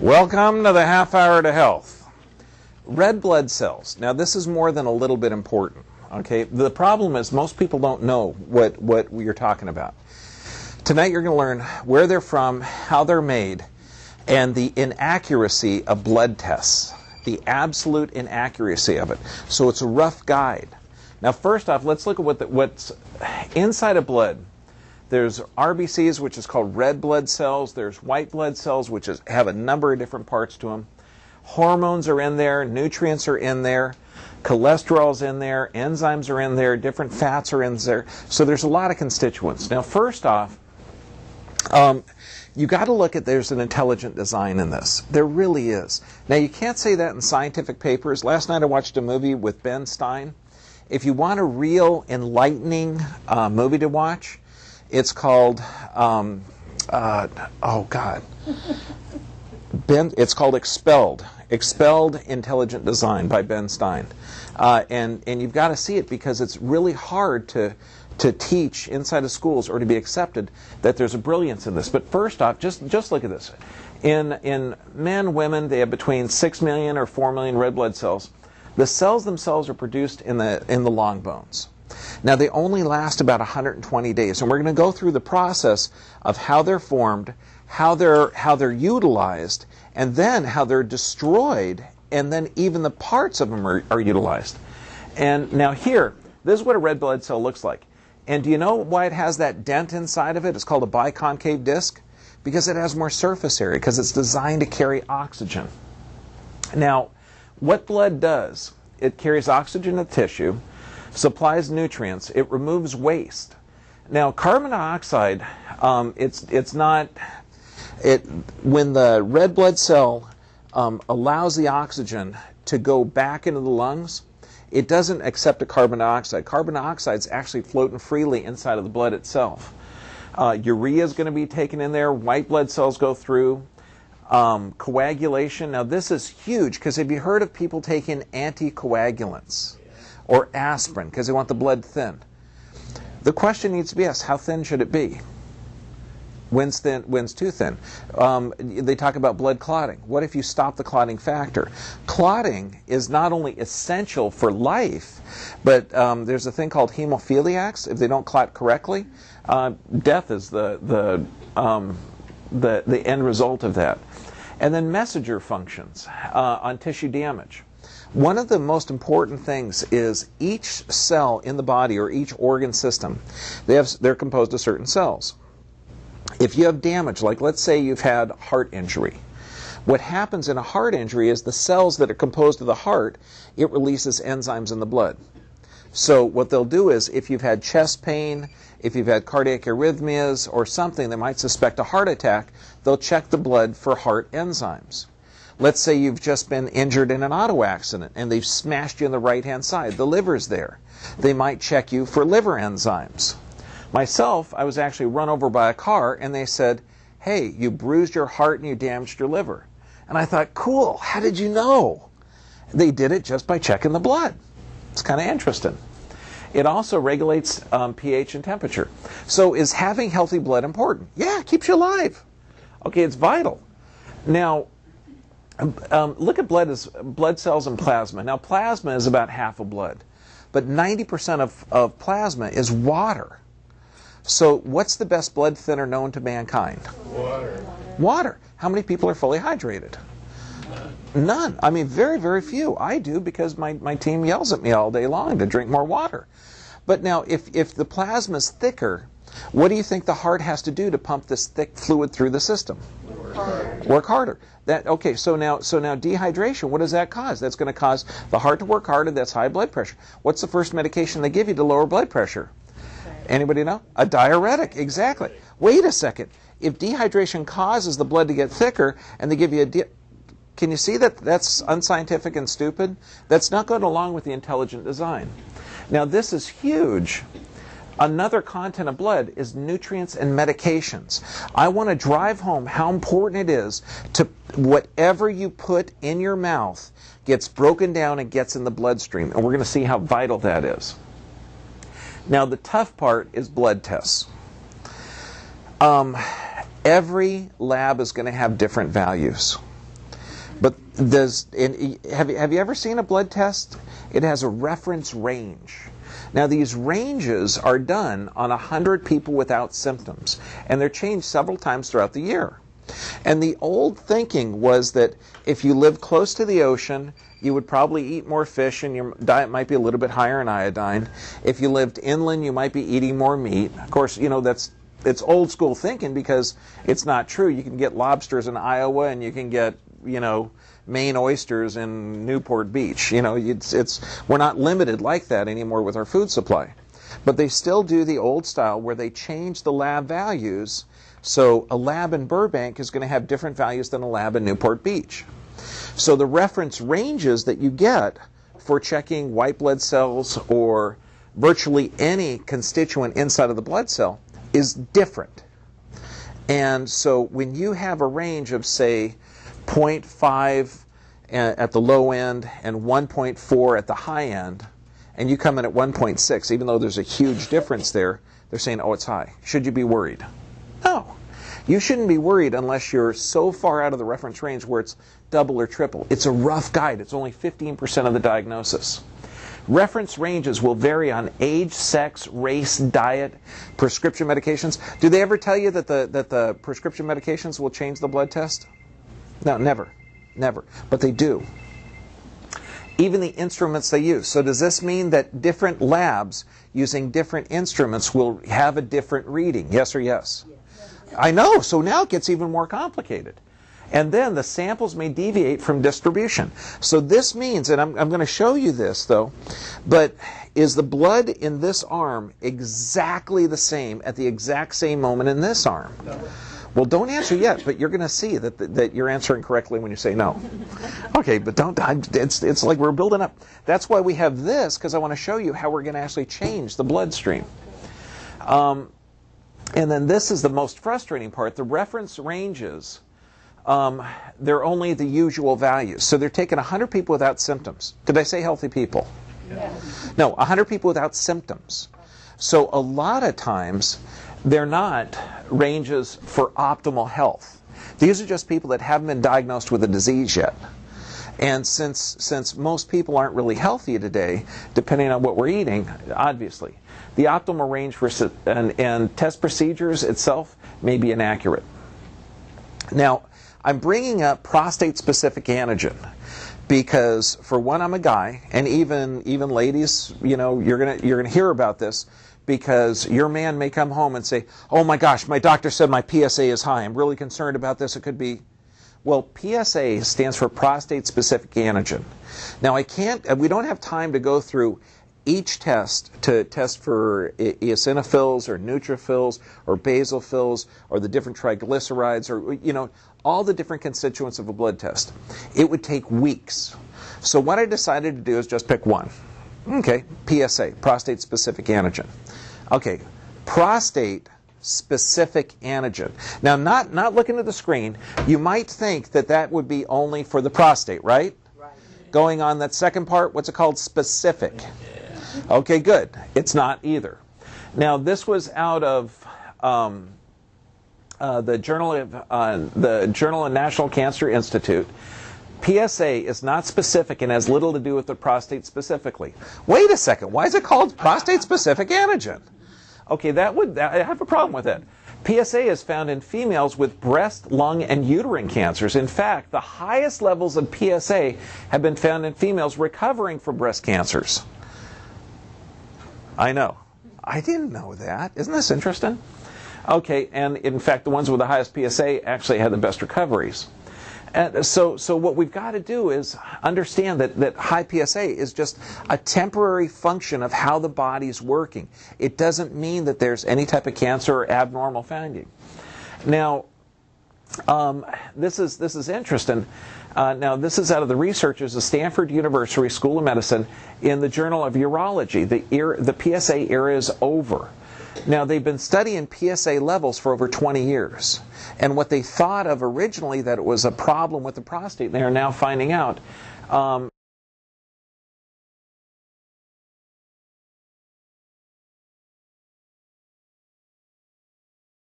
Welcome to the half hour to health. Red blood cells. Now this is more than a little bit important. Okay, the problem is most people don't know what you're talking about. Tonight you're going to learn where they're from, how they're made, and the inaccuracy of blood tests. The absolute inaccuracy of it. So it's a rough guide. Now first off, let's look at what's inside of blood. There's RBCs, which is called red blood cells. There's white blood cells, which have a number of different parts to them. Hormones are in there. Nutrients are in there. Cholesterol's in there, enzymes are in there, different fats are in there. So there's a lot of constituents. Now, first off, you got to look at there's an intelligent design in this. There really is. Now, you can't say that in scientific papers. Last night I watched a movie with Ben Stein. If you want a real enlightening movie to watch, it's called, it's called Expelled. Expelled Intelligent Design by Ben Stein. And you've got to see it because it's really hard to teach inside of schools or to be accepted that there's a brilliance in this. But first off, just look at this. In men, women, they have between 6 million or 4 million red blood cells. The cells themselves are produced in the long bones. Now, they only last about 120 days. And we're going to go through the process of how they're formed, how they're utilized, and then how they're destroyed, and then even the parts of them are utilized. And now here, this is what a red blood cell looks like. And do you know why it has that dent inside of it? It's called a biconcave disc, because it has more surface area, because it's designed to carry oxygen. Now, what blood does, it carries oxygen to the tissue, supplies nutrients, it removes waste. Now, carbon dioxide, when the red blood cell allows the oxygen to go back into the lungs, it doesn't accept the carbon dioxide. Carbon dioxide is actually floating freely inside of the blood itself. Urea is going to be taken in there. White blood cells go through. Coagulation. Now, this is huge because have you heard of people taking anticoagulants or aspirin because they want the blood thin? The question needs to be asked, how thin should it be? When's thin, when's too thin? They talk about blood clotting. What if you stop the clotting factor? Clotting is not only essential for life, but there's a thing called hemophiliacs. If they don't clot correctly, death is the end result of that. And then messenger functions on tissue damage. One of the most important things is each cell in the body or each organ system, they're composed of certain cells. If you have damage, like let's say you've had heart injury, what happens in a heart injury is the cells that are composed of the heart, it releases enzymes in the blood. So what they'll do is if you've had chest pain, if you've had cardiac arrhythmias or something, they might suspect a heart attack, they'll check the blood for heart enzymes. Let's say you've just been injured in an auto accident and they've smashed you in the right-hand side, the liver's there. They might check you for liver enzymes. Myself, I was actually run over by a car, and they said, hey, you bruised your heart and you damaged your liver. And I thought, cool, how did you know? They did it just by checking the blood. It's kind of interesting. It also regulates pH and temperature. So is having healthy blood important? Yeah, it keeps you alive. Okay, it's vital. Now, look at blood as blood cells and plasma. Now, plasma is about half of blood, but 90% of plasma is water. So what's the best blood thinner known to mankind? Water. Water. How many people are fully hydrated? None. I mean, very, very few. I do because my team yells at me all day long to drink more water. But now, if the plasma is thicker, what do you think the heart has to do to pump this thick fluid through the system? Work harder. Work harder. Okay, so now dehydration, what does that cause? That's going to cause the heart to work harder. That's high blood pressure. What's the first medication they give you to lower blood pressure? Anybody know? A diuretic, exactly. Wait a second. If dehydration causes the blood to get thicker and they give you can you see that that's unscientific and stupid? That's not going along with the intelligent design. Now, this is huge. Another content of blood is nutrients and medications. I want to drive home how important it is to whatever you put in your mouth gets broken down and gets in the bloodstream. And we're going to see how vital that is. Now, the tough part is blood tests. Every lab is going to have different values. But have you ever seen a blood test? It has a reference range. Now, these ranges are done on 100 people without symptoms, and they're changed several times throughout the year. And the old thinking was that if you lived close to the ocean, you would probably eat more fish and your diet might be a little bit higher in iodine. If you lived inland, you might be eating more meat. Of course, you know, it's old school thinking because it's not true. You can get lobsters in Iowa and you can get, you know, Maine oysters in Newport Beach. You know, we're not limited like that anymore with our food supply. But they still do the old style where they change the lab values. So a lab in Burbank is going to have different values than a lab in Newport Beach. So the reference ranges that you get for checking white blood cells or virtually any constituent inside of the blood cell is different. And so when you have a range of, say, 0.5 at the low end and 1.4 at the high end, and you come in at 1.6, even though there's a huge difference there, they're saying, oh, it's high. Should you be worried? No. You shouldn't be worried unless you're so far out of the reference range where it's double or triple. It's a rough guide. It's only 15% of the diagnosis. Reference ranges will vary on age, sex, race, diet, prescription medications. Do they ever tell you that the prescription medications will change the blood test? No, never, never. But they do. Even the instruments they use. So does this mean that different labs using different instruments will have a different reading? Yes or yes? Yes. I know. So now it gets even more complicated. And then the samples may deviate from distribution. So this means, and I'm going to show you this though, but is the blood in this arm exactly the same at the exact same moment in this arm? No. Well, don't answer yet, but you're going to see that you're answering correctly when you say no. Okay, but don't, it's like we're building up. That's why we have this, because I want to show you how we're going to actually change the bloodstream. And then this is the most frustrating part. The reference ranges, they're only the usual values. So they're taking 100 people without symptoms. Did I say healthy people? Yeah. No, 100 people without symptoms. So a lot of times, they're not ranges for optimal health. These are just people that haven't been diagnosed with a disease yet. And since most people aren't really healthy today, depending on what we're eating, obviously, the optimal range for and test procedures itself may be inaccurate. Now, I'm bringing up prostate-specific antigen because, for one, I'm a guy, and even ladies, you know, you're gonna hear about this. Because your man may come home and say, oh my gosh, my doctor said my PSA is high. I'm really concerned about this. It could be, well, PSA stands for prostate-specific antigen. Now, we don't have time to go through each test to test for eosinophils or neutrophils or basophils or the different triglycerides or, you know, all the different constituents of a blood test. It would take weeks. So what I decided to do is just pick one. Okay, PSA, prostate-specific antigen. Okay, prostate-specific antigen. Now, not looking at the screen, you might think that would be only for the prostate, right? Right. Going on that second part, what's it called? Specific. Yeah. Okay, good. It's not either. Now, this was out of the Journal of National Cancer Institute. PSA is not specific and has little to do with the prostate specifically. Wait a second, why is it called prostate-specific antigen? Okay, I have a problem with that. PSA is found in females with breast, lung, and uterine cancers. In fact, the highest levels of PSA have been found in females recovering from breast cancers. I know. I didn't know that. Isn't this interesting? Okay, and in fact, the ones with the highest PSA actually had the best recoveries. And so what we've got to do is understand that high PSA is just a temporary function of how the body's working. It doesn't mean that there's any type of cancer or abnormal finding. Now, this is interesting. Now, this is out of the researchers of Stanford University School of Medicine in the Journal of Urology. The PSA era is over. Now, they've been studying PSA levels for over 20 years. And what they thought of originally that it was a problem with the prostate, they are now finding out